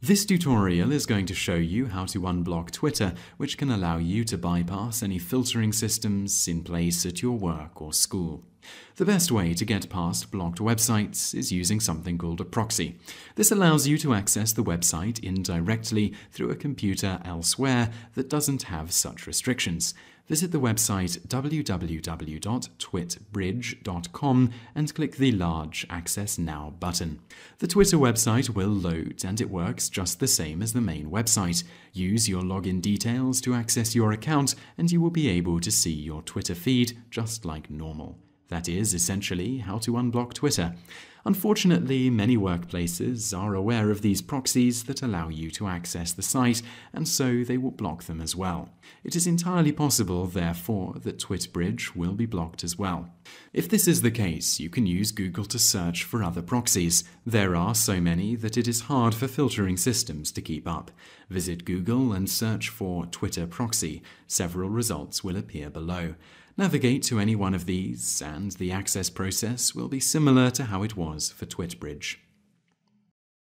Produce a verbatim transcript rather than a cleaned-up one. This tutorial is going to show you how to unblock Twitter, which can allow you to bypass any filtering systems in place at your work or school. The best way to get past blocked websites is using something called a proxy. This allows you to access the website indirectly through a computer elsewhere that doesn't have such restrictions. Visit the website w w w dot twitbridge dot com and click the large Access Now button. The Twitter website will load and it works just the same as the main website. Use your login details to access your account and you will be able to see your Twitter feed just like normal. That is essentially how to unblock Twitter. Unfortunately, many workplaces are aware of these proxies that allow you to access the site, and so they will block them as well. It is entirely possible, therefore, that TwitBridge will be blocked as well. If this is the case, you can use Google to search for other proxies. There are so many that it is hard for filtering systems to keep up. Visit Google and search for Twitter proxy. Several results will appear below. Navigate to any one of these, and the access process will be similar to how it was for TwitBridge.